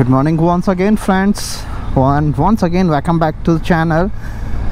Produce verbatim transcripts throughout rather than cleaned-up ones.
Good morning once again friends, one once again welcome back to the channel.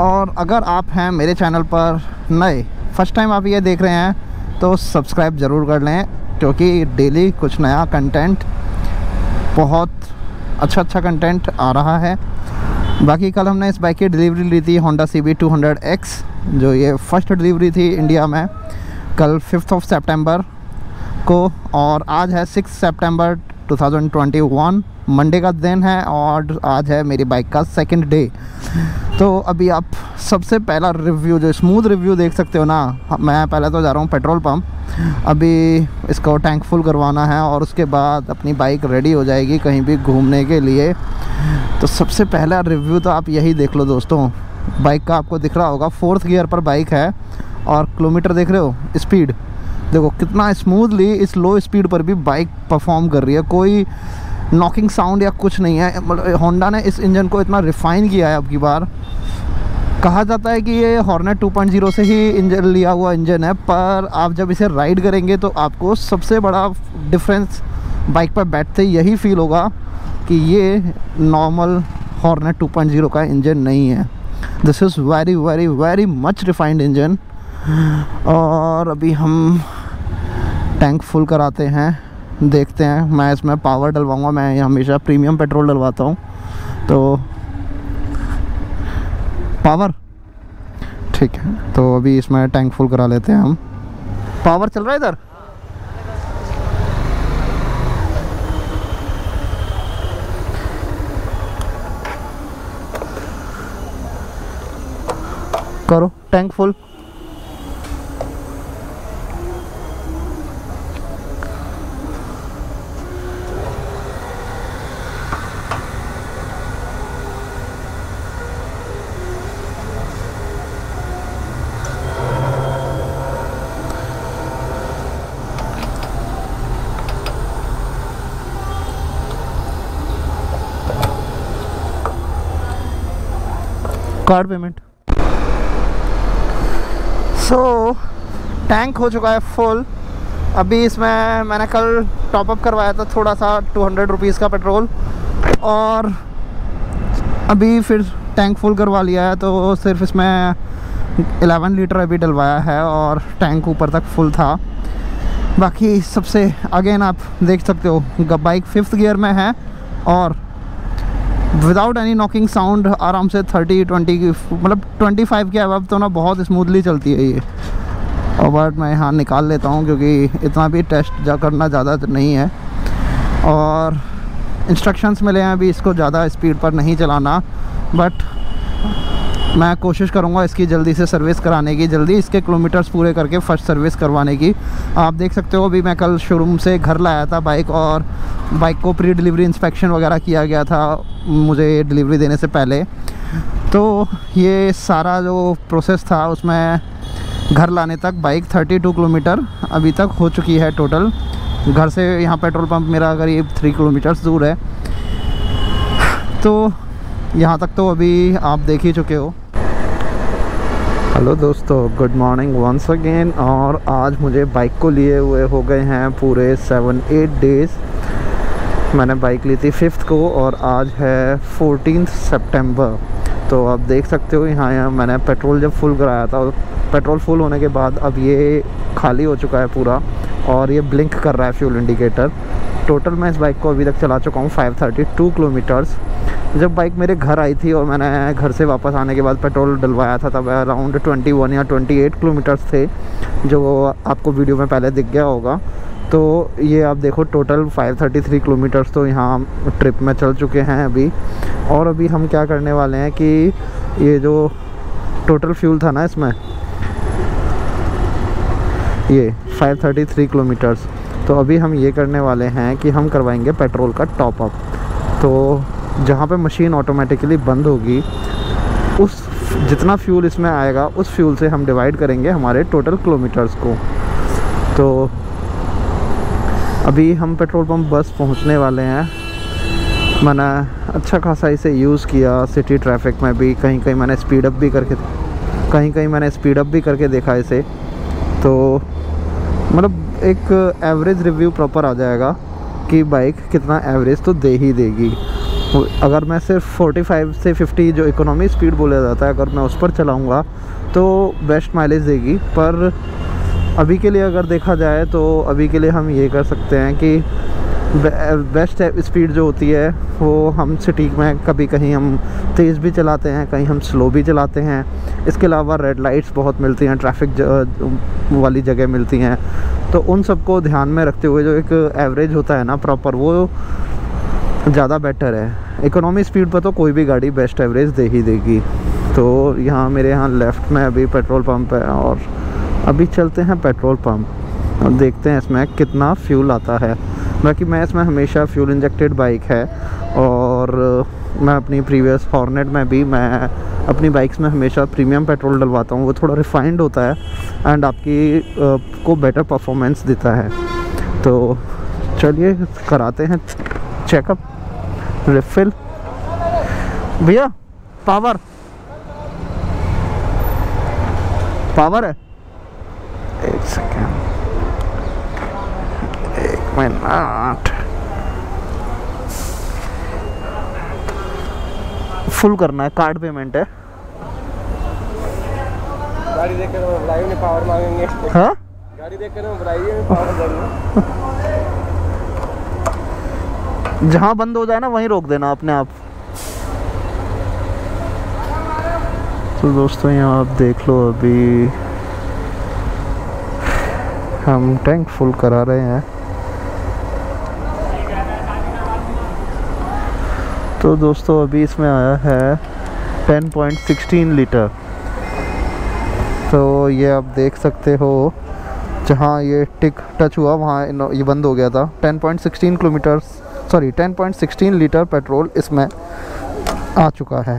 और अगर आप हैं मेरे चैनल पर नए, फर्स्ट टाइम आप ये देख रहे हैं तो सब्सक्राइब ज़रूर कर लें, क्योंकि डेली कुछ नया कंटेंट, बहुत अच्छा अच्छा कंटेंट आ रहा है। बाकी कल हमने इस बाइक की डिलीवरी ली थी, Honda C B two hundred X, जो ये फ़र्स्ट डिलीवरी थी इंडिया में, कल फिफ्थ ऑफ सेप्टेम्बर को। और आज है six September two thousand twenty one, Monday का दिन है और आज है मेरी बाइक का सेकंड डे। तो अभी आप सबसे पहला रिव्यू, जो स्मूथ रिव्यू देख सकते हो ना, मैं पहले तो जा रहा हूँ पेट्रोल पंप, अभी इसको टैंक फुल करवाना है और उसके बाद अपनी बाइक रेडी हो जाएगी कहीं भी घूमने के लिए। तो सबसे पहला रिव्यू तो आप यही देख लो दोस्तों। बाइक का आपको दिख रहा होगा, फोर्थ गियर पर बाइक है और किलोमीटर देख रहे हो, स्पीड देखो कितना स्मूथली इस लो स्पीड पर भी बाइक परफॉर्म कर रही है, कोई नॉकिंग साउंड या कुछ नहीं है। मतलब होंडा ने इस इंजन को इतना रिफ़ाइन किया है अब की बार। कहा जाता है कि ये हॉर्नेट टू पॉइंट ज़ीरो से ही इंजन लिया हुआ इंजन है, पर आप जब इसे राइड करेंगे तो आपको सबसे बड़ा डिफरेंस बाइक पर बैठते यही फील होगा कि ये normal Hornet two point zero का इंजन नहीं है। This is very very very much refined engine. और अभी हम टैंक फुल कराते हैं, देखते हैं। मैं इसमें पावर डलवाऊंगा, मैं हमेशा प्रीमियम पेट्रोल डलवाता हूं, तो पावर ठीक है। तो अभी इसमें टैंक फुल करा लेते हैं हम। पावर चल रहा है इधर, करो tank full. Card payment. So so, tank हो चुका है फुल। अभी इसमें मैंने कल टॉपअप करवाया था थोड़ा सा, टू हंड्रेड रुपीज़ का पेट्रोल, और अभी फिर टैंक फुल करवा लिया है। तो सिर्फ इसमें इलेवन लीटर अभी डलवाया है और टैंक ऊपर तक फुल था। बाकी सबसे अगेन आप देख सकते हो बाइक फिफ्थ गियर में है और विदाउट एनी नॉकिंग साउंड, आराम से थर्टी ट्वेंटी की, मतलब ट्वेंटी फाइव के अब तो ना बहुत स्मूथली चलती है ये। और बट मैं यहाँ निकाल लेता हूँ क्योंकि इतना भी टेस्ट जा करना ज़्यादा तो नहीं है, और इंस्ट्रक्शंस मिले हैं अभी इसको ज़्यादा स्पीड पर नहीं चलाना। बट मैं कोशिश करूँगा इसकी जल्दी से सर्विस कराने की, जल्दी इसके किलोमीटर्स पूरे करके फ़र्स्ट सर्विस करवाने की। आप देख सकते हो अभी मैं कल शोरूम से घर लाया था बाइक, और बाइक को प्री डिलीवरी इंस्पेक्शन वगैरह किया गया था मुझे डिलीवरी देने से पहले। तो ये सारा जो प्रोसेस था उसमें घर लाने तक बाइक थर्टी टू किलोमीटर अभी तक हो चुकी है टोटल। घर से यहाँ पेट्रोल पम्प मेरा करीब थ्री किलोमीटर्स दूर है। तो यहाँ तक तो अभी आप देख ही चुके हो। हेलो दोस्तों, गुड मॉर्निंग वंस अगेन। और आज मुझे बाइक को लिए हुए हो गए हैं पूरे सेवन एट डेज़। मैंने बाइक ली थी फिफ्थ को और आज है फोर्टीन सितंबर। तो आप देख सकते हो यहाँ मैंने पेट्रोल जब फुल कराया था, पेट्रोल फुल होने के बाद अब ये खाली हो चुका है पूरा, और ये ब्लिंक कर रहा है फ्यूल इंडिकेटर। टोटल मैं इस बाइक को अभी तक चला चुका हूँ फाइव थर्टी टू किलोमीटर्स। जब बाइक मेरे घर आई थी और मैंने घर से वापस आने के बाद पेट्रोल डलवाया था, तब अराउंड ट्वेंटी वन या ट्वेंटी एट किलोमीटर्स थे, जो आपको वीडियो में पहले दिख गया होगा। तो ये आप देखो total five thirty three kilometres तो यहाँ ट्रिप में चल चुके हैं अभी। और अभी हम क्या करने वाले हैं कि ये जो टोटल फ्यूल था ना इसमें, ये फाइव थर्टी थ्री किलोमीटर्स, तो अभी हम ये करने वाले हैं कि हम करवाएंगे पेट्रोल का टॉपअप। तो जहाँ पे मशीन ऑटोमेटिकली बंद होगी, उस जितना फ्यूल इसमें आएगा उस फ्यूल से हम डिवाइड करेंगे हमारे टोटल किलोमीटर्स को। तो अभी हम पेट्रोल पंप बस पहुँचने वाले हैं। मैंने अच्छा खासा इसे यूज़ किया सिटी ट्रैफिक में भी, कहीं कहीं मैंने स्पीड अप भी करके कहीं कहीं मैंने स्पीड अप भी करके देखा इसे। तो मतलब एक एवरेज रिव्यू प्रॉपर आ जाएगा आपकी बाइक कितना एवरेज तो दे ही देगी। अगर मैं सिर्फ पैंतालीस से पचास जो इकोनॉमी स्पीड बोला जाता है, अगर मैं उस पर चलाऊँगा तो बेस्ट माइलेज देगी। पर अभी के लिए अगर देखा जाए तो अभी के लिए हम ये कर सकते हैं कि बेस्ट स्पीड जो होती है वो हम सिटी में कभी कहीं हम तेज़ भी चलाते हैं, कहीं हम स्लो भी चलाते हैं। इसके अलावा रेड लाइट्स बहुत मिलती हैं, ट्रैफिक वाली जगह मिलती हैं, तो उन सबको ध्यान में रखते हुए जो एक एवरेज होता है ना प्रॉपर, वो ज़्यादा बेटर है। इकोनॉमी स्पीड पर तो कोई भी गाड़ी बेस्ट एवरेज दे ही देगी। तो यहाँ मेरे यहाँ लेफ़्ट में अभी पेट्रोल पम्प है और अभी चलते हैं पेट्रोल पम्प और देखते हैं इसमें कितना फ्यूल आता है। बाकी मैं इसमें हमेशा फ्यूल इंजेक्टेड बाइक है और मैं अपनी प्रीवियस हॉर्नेट में भी मैं अपनी बाइक्स में हमेशा प्रीमियम पेट्रोल डलवाता हूँ। वो थोड़ा रिफाइंड होता है एंड आपकी आ, को बेटर परफॉर्मेंस देता है। तो चलिए कराते हैं चेकअप। रिफिल भैया, पावर पावर है। एक सेकेंड, मिनट, फुल करना है, कार्ड पेमेंट है। गाड़ी देख कर बुराई में पावर मांगेंगे। हाँ, गाड़ी देख कर बुराई में पावर मांगेंगे। जहाँ बंद हो जाए ना वहीं रोक देना अपने आप। तो दोस्तों यहाँ आप देख लो, अभी हम टैंक फुल करा रहे हैं। तो दोस्तों अभी इसमें आया है दस पॉइंट सोलह लीटर। तो ये आप देख सकते हो, जहाँ ये टिक टच हुआ वहाँ ये बंद हो गया था। दस पॉइंट सोलह किलोमीटर सॉरी दस पॉइंट सोलह लीटर पेट्रोल इसमें आ चुका है।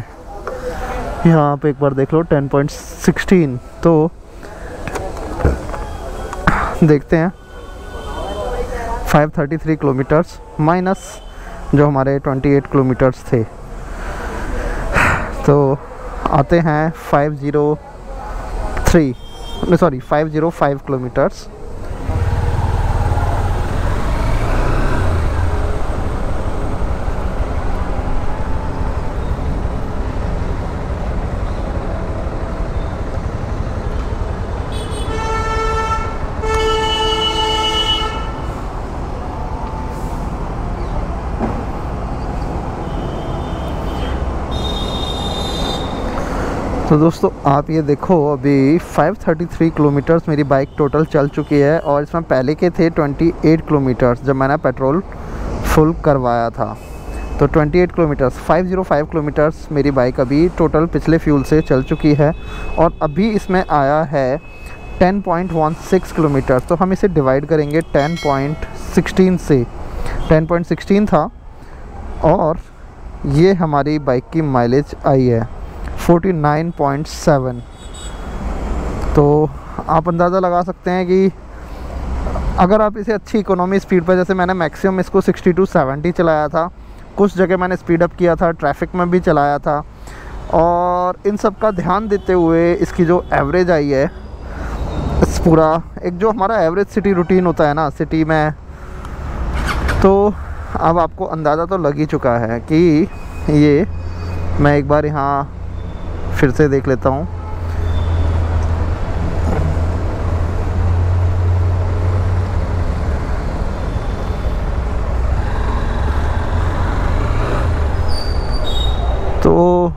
यहाँ आप एक बार देख लो दस पॉइंट सोलह। तो देखते हैं पाँच सौ तैंतीस किलोमीटर्स माइनस जो हमारे अट्ठाईस किलोमीटर्स थे, तो आते हैं पाँच सौ तीन सॉरी पाँच सौ पाँच किलोमीटर्स। तो दोस्तों आप ये देखो, अभी पाँच सौ तैंतीस किलोमीटर्स मेरी बाइक टोटल चल चुकी है और इसमें पहले के थे अट्ठाईस किलोमीटर्स जब मैंने पेट्रोल फुल करवाया था। तो अट्ठाईस किलोमीटर्स पाँच सौ पाँच किलोमीटर्स मेरी बाइक अभी टोटल पिछले फ्यूल से चल चुकी है और अभी इसमें आया है दस पॉइंट सोलह किलोमीटर्स। तो हम इसे डिवाइड करेंगे दस पॉइंट सोलह से। दस पॉइंट सोलह था और ये हमारी बाइक की माइलेज आई है उनचास पॉइंट सात। तो आप अंदाज़ा लगा सकते हैं कि अगर आप इसे अच्छी इकोनॉमी स्पीड पर, जैसे मैंने मैक्सिमम इसको साठ टू सत्तर चलाया था, कुछ जगह मैंने स्पीड अप किया था, ट्रैफिक में भी चलाया था, और इन सब का ध्यान देते हुए इसकी जो एवरेज आई है, इस पूरा एक जो हमारा एवरेज सिटी रूटीन होता है ना सिटी में, तो अब आपको अंदाज़ा तो लग ही चुका है कि ये, मैं एक बार यहाँ फिर से देख लेता हूँ। तो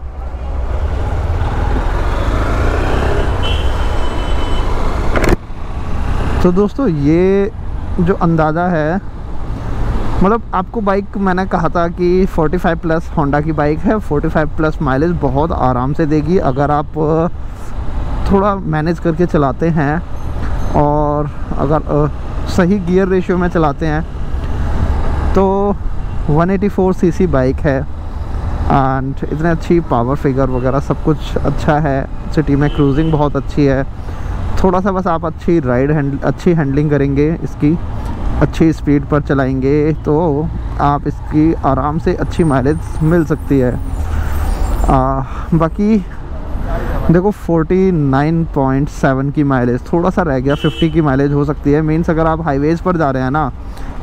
तो दोस्तों ये जो अंदाज़ा है, मतलब आपको बाइक, मैंने कहा था कि पैंतालीस प्लस होंडा की बाइक है, पैंतालीस प्लस माइलेज बहुत आराम से देगी अगर आप थोड़ा मैनेज करके चलाते हैं और अगर सही गियर रेशियो में चलाते हैं। तो एक सौ चौरासी सीसी बाइक है एंड इतने अच्छी पावर फिगर वगैरह सब कुछ अच्छा है। सिटी में क्रूजिंग बहुत अच्छी है, थोड़ा सा बस आप अच्छी राइड हैंड अच्छी हैंडलिंग करेंगे, इसकी अच्छी स्पीड पर चलाएंगे तो आप इसकी आराम से अच्छी माइलेज मिल सकती है। आ, बाकी देखो उनचास पॉइंट सात की माइलेज, थोड़ा सा रह गया, पचास की माइलेज हो सकती है। मीन्स अगर आप हाईवेज़ पर जा रहे हैं ना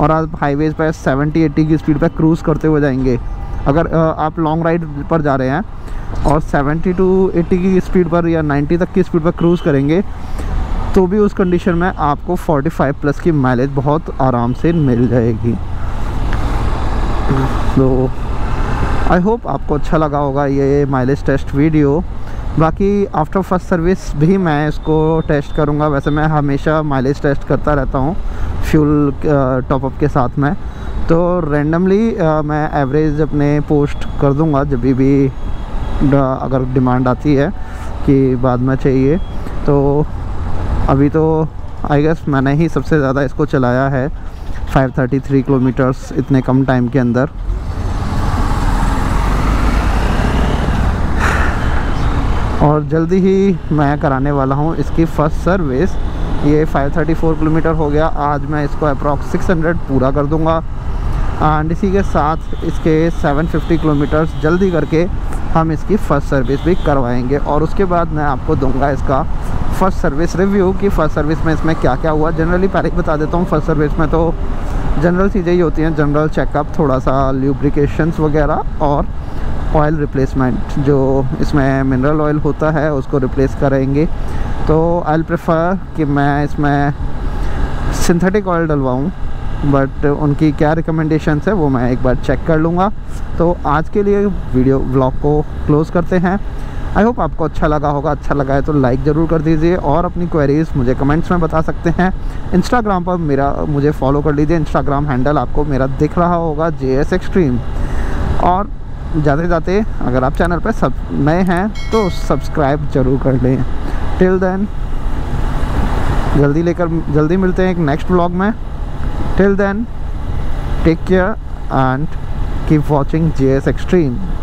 और आप हाईवेज़ पर सेवेंटी एटी की स्पीड पर क्रूज़ करते हुए जाएंगे। अगर आप लॉन्ग राइड पर जा रहे हैं और सेवेंटी टू एटी की स्पीड पर या नाइंटी तक की स्पीड पर क्रूज़ करेंगे तो भी उस कंडीशन में आपको फोर्टी फाइव प्लस की माइलेज बहुत आराम से मिल जाएगी। तो आई होप आपको अच्छा लगा होगा ये माइलेज टेस्ट वीडियो। बाकी आफ्टर फर्स्ट सर्विस भी मैं इसको टेस्ट करूँगा। वैसे मैं हमेशा माइलेज टेस्ट करता रहता हूँ फ्यूल टॉपअप के साथ में, तो रैंडमली मैं एवरेज अपने पोस्ट कर दूँगा जब भी अगर डिमांड आती है कि बाद में चाहिए। तो अभी तो आई गेस मैंने ही सबसे ज़्यादा इसको चलाया है, फाइव थर्टी थ्री किलोमीटर्स इतने कम टाइम के अंदर। और जल्दी ही मैं कराने वाला हूँ इसकी फ़र्स्ट सर्विस। ये फाइव थर्टी फोर किलोमीटर हो गया, आज मैं इसको अप्रॉक्स सिक्स हंड्रेड पूरा कर दूँगा एंड इसी के साथ इसके सेवन फिफ्टी किलोमीटर्स जल्दी करके हम इसकी फ़र्स्ट सर्विस भी करवाएंगे। और उसके बाद मैं आपको दूंगा इसका फ़र्स्ट सर्विस रिव्यू कि फ़र्स्ट सर्विस में इसमें क्या क्या हुआ। जनरली पहले ही बता देता हूँ, फ़र्स्ट सर्विस में तो जनरल चीज़ें ही होती हैं, जनरल चेकअप, थोड़ा सा ल्यूब्रिकेशंस वगैरह और ऑयल रिप्लेसमेंट। जो इसमें मिनरल ऑयल होता है उसको रिप्लेस करेंगे। तो आई विल प्रेफर कि मैं इसमें सिंथेटिक ऑयल डलवाऊँ, बट उनकी क्या रिकमेंडेशंस है वो मैं एक बार चेक कर लूँगा। तो आज के लिए वीडियो व्लॉग को क्लोज़ करते हैं। आई होप आपको अच्छा लगा होगा। अच्छा लगा है तो लाइक ज़रूर कर दीजिए और अपनी क्वेरीज़ मुझे कमेंट्स में बता सकते हैं। इंस्टाग्राम पर मेरा मुझे फॉलो कर लीजिए, इंस्टाग्राम हैंडल आपको मेरा दिख रहा होगा, जे एस एक्सट्रीम। और जाते जाते अगर आप चैनल पर सब नए हैं तो सब्सक्राइब जरूर कर लें। टिल देन जल्दी लेकर जल्दी मिलते हैं एक नेक्स्ट व्लॉग में। Till then take care and keep watching J S extreme.